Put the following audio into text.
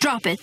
Drop it.